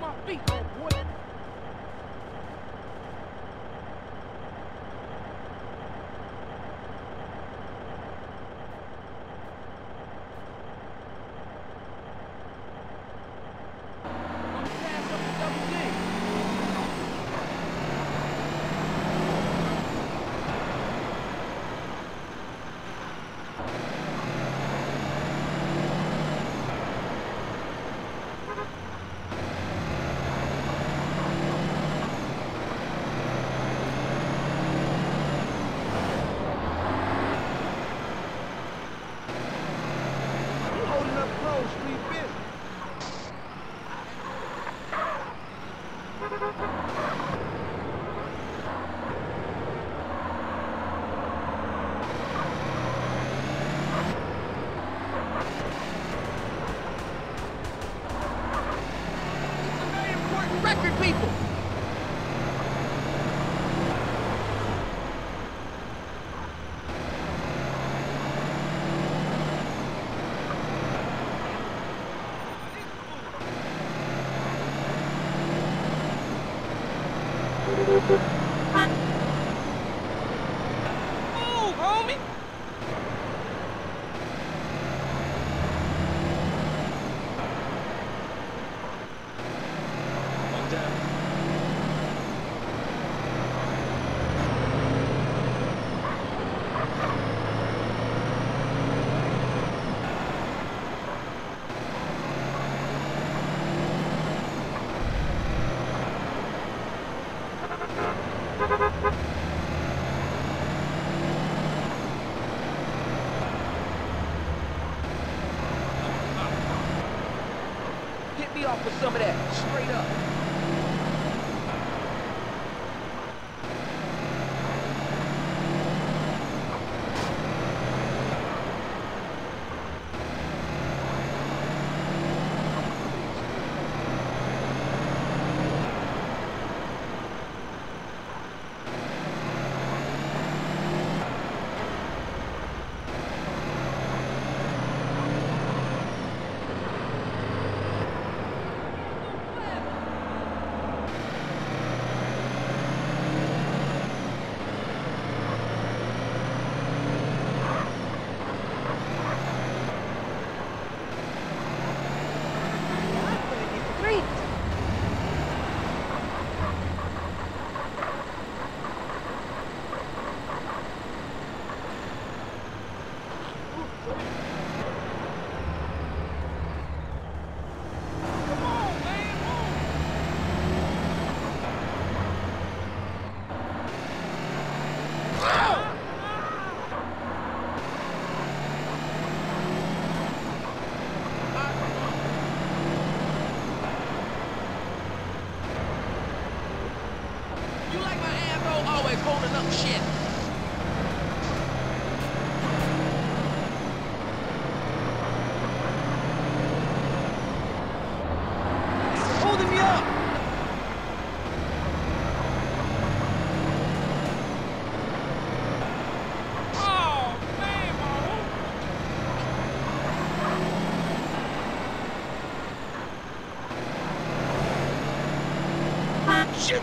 my feet, boy. Off with some of that, straight up. Shit!